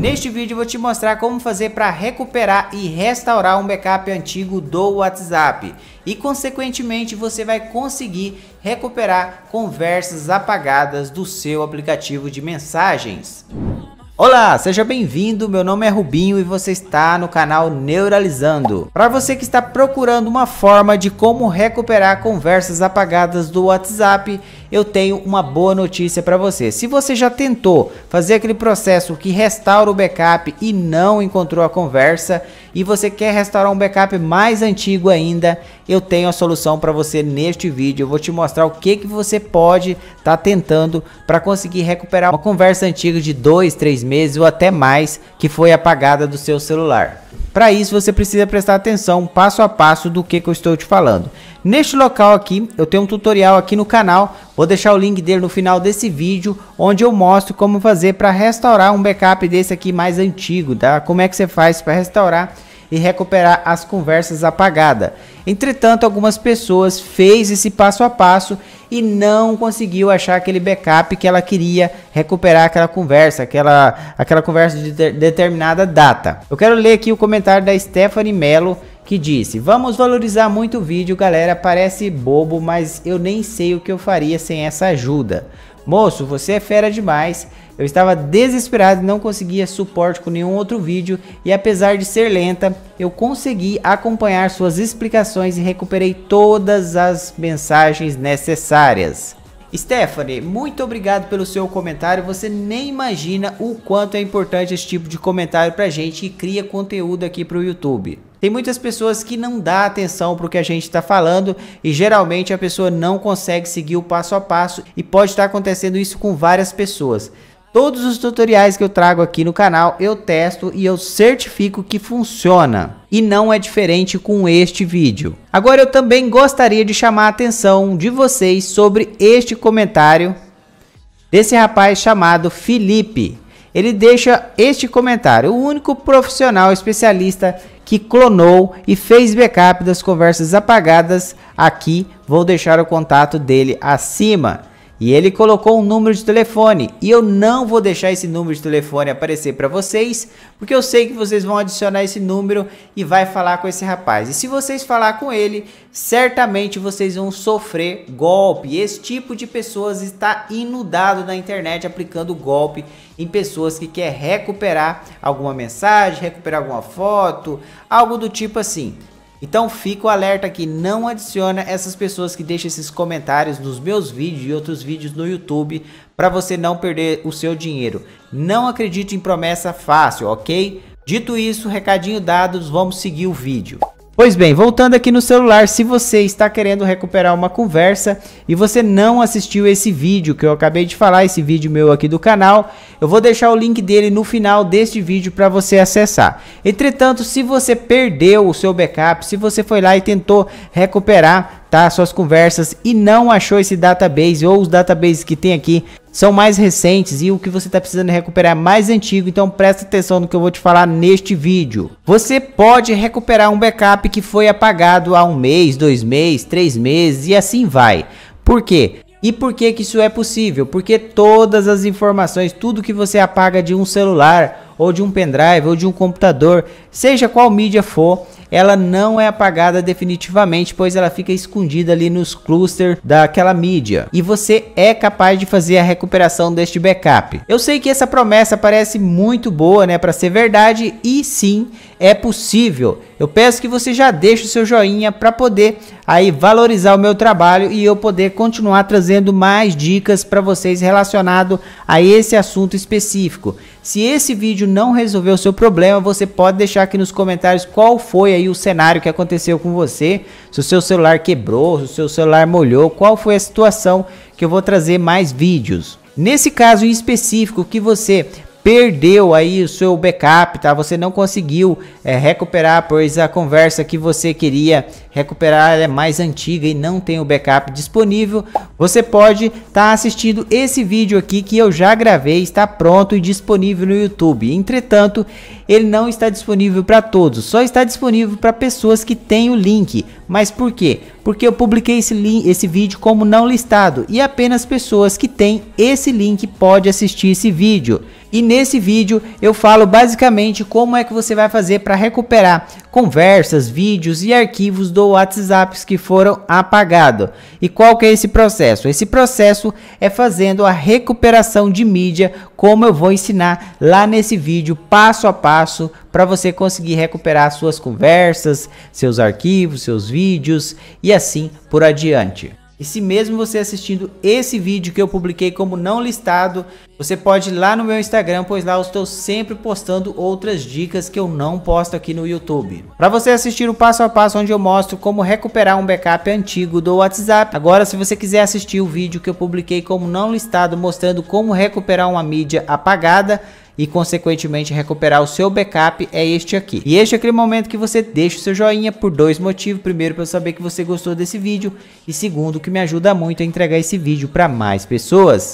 Neste vídeo eu vou te mostrar como fazer para recuperar e restaurar um backup antigo do WhatsApp e consequentemente você vai conseguir recuperar conversas apagadas do seu aplicativo de mensagens. Olá, seja bem-vindo, meu nome é Rubinho e você está no canal Neuralizando. Para você que está procurando uma forma de como recuperar conversas apagadas do WhatsApp, eu tenho uma boa notícia para você. Se você já tentou fazer aquele processo que restaura o backup e não encontrou a conversa e você quer restaurar um backup mais antigo ainda, eu tenho a solução para você neste vídeo. Eu vou te mostrar o que você pode estar tentando para conseguir recuperar uma conversa antiga de 2, 3 meses. Ou até mais que foi apagada do seu celular. Para isso você precisa prestar atenção passo a passo do que eu estou te falando. Neste local aqui eu tenho um tutorial aqui no canal, vou deixar o link dele no final desse vídeo, onde eu mostro como fazer para restaurar um backup desse aqui mais antigo, tá? Como é que você faz para restaurar e recuperar as conversas apagadas. Entretanto, algumas pessoas fez esse passo a passo e não conseguiu achar aquele backup que ela queria recuperar, aquela conversa de determinada data. Eu quero ler aqui o comentário da Stephanie Mello, que disse: vamos valorizar muito o vídeo, galera, parece bobo, mas eu nem sei o que eu faria sem essa ajuda. Moço, você é fera demais. Eu estava desesperado e não conseguia suporte com nenhum outro vídeo e apesar de ser lenta, eu consegui acompanhar suas explicações e recuperei todas as mensagens necessárias. Stephanie, muito obrigado pelo seu comentário, você nem imagina o quanto é importante esse tipo de comentário pra gente que cria conteúdo aqui pro YouTube. Tem muitas pessoas que não dá atenção pro que a gente tá falando e geralmente a pessoa não consegue seguir o passo a passo e pode estar acontecendo isso com várias pessoas. Todos os tutoriais que eu trago aqui no canal eu testo e eu certifico que funciona. E não é diferente com este vídeo. Agora eu também gostaria de chamar a atenção de vocês sobre este comentário desse rapaz chamado Felipe. Ele deixa este comentário: o único profissional especialista que clonou e fez backup das conversas apagadas aqui. Vou deixar o contato dele acima. E ele colocou um número de telefone e eu não vou deixar esse número de telefone aparecer para vocês, porque eu sei que vocês vão adicionar esse número e vai falar com esse rapaz. E se vocês falar com ele, certamente vocês vão sofrer golpe. Esse tipo de pessoas está inundado na internet aplicando golpe em pessoas que quer recuperar alguma mensagem, recuperar alguma foto, algo do tipo assim. Então fica o alerta aqui, não adiciona essas pessoas que deixam esses comentários nos meus vídeos e outros vídeos no YouTube para você não perder o seu dinheiro. Não acredite em promessa fácil, ok? Dito isso, recadinho dado, vamos seguir o vídeo. Pois bem, voltando aqui no celular, se você está querendo recuperar uma conversa e você não assistiu esse vídeo que eu acabei de falar, esse vídeo meu aqui do canal, eu vou deixar o link dele no final deste vídeo para você acessar. Entretanto, se você perdeu o seu backup, se você foi lá e tentou recuperar, tá, suas conversas e não achou esse database ou os databases que tem aqui, são mais recentes e o que você está precisando recuperar é mais antigo, então presta atenção no que eu vou te falar neste vídeo. Você pode recuperar um backup que foi apagado há 1 mês, 2 meses, 3 meses e assim vai. Por quê? E por que que isso é possível? Porque todas as informações, tudo que você apaga de um celular, ou de um pendrive, ou de um computador, seja qual mídia for, ela não é apagada definitivamente, pois ela fica escondida ali nos clusters daquela mídia. E você é capaz de fazer a recuperação deste backup. Eu sei que essa promessa parece muito boa, né, para ser verdade, e sim, é possível. Eu peço que você já deixe o seu joinha para poder aí valorizar o meu trabalho e eu poder continuar trazendo mais dicas para vocês relacionado a esse assunto específico. Se esse vídeo não resolveu o seu problema, você pode deixar aqui nos comentários qual foi aí o cenário que aconteceu com você, se o seu celular quebrou, se o seu celular molhou, qual foi a situação, que eu vou trazer mais vídeos. Nesse caso em específico que você perdeu aí o seu backup, tá? Você não conseguiu recuperar, pois a conversa que você queria recuperar é mais antiga e não tem o backup disponível. Você pode estar assistindo esse vídeo aqui que eu já gravei, está pronto e disponível no YouTube. Entretanto, ele não está disponível para todos, só está disponível para pessoas que têm o link. Mas por quê? Porque eu publiquei esse vídeo como não listado e apenas pessoas que têm esse link podem assistir esse vídeo. E nesse vídeo eu falo basicamente como é que você vai fazer para recuperar conversas, vídeos e arquivos do WhatsApp que foram apagados. E qual que é esse processo? Esse processo é fazendo a recuperação de mídia, como eu vou ensinar lá nesse vídeo, passo a passo, para você conseguir recuperar suas conversas, seus arquivos, seus vídeos e assim por adiante. E se mesmo você assistindo esse vídeo que eu publiquei como não listado, você pode ir lá no meu Instagram, pois lá eu estou sempre postando outras dicas que eu não posto aqui no YouTube. Para você assistir o passo a passo onde eu mostro como recuperar um backup antigo do WhatsApp. Agora, se você quiser assistir o vídeo que eu publiquei como não listado, mostrando como recuperar uma mídia apagada e consequentemente recuperar o seu backup, é este aqui. E este é aquele momento que você deixa o seu joinha por dois motivos: primeiro, para eu saber que você gostou desse vídeo, e segundo, que me ajuda muito a entregar esse vídeo para mais pessoas.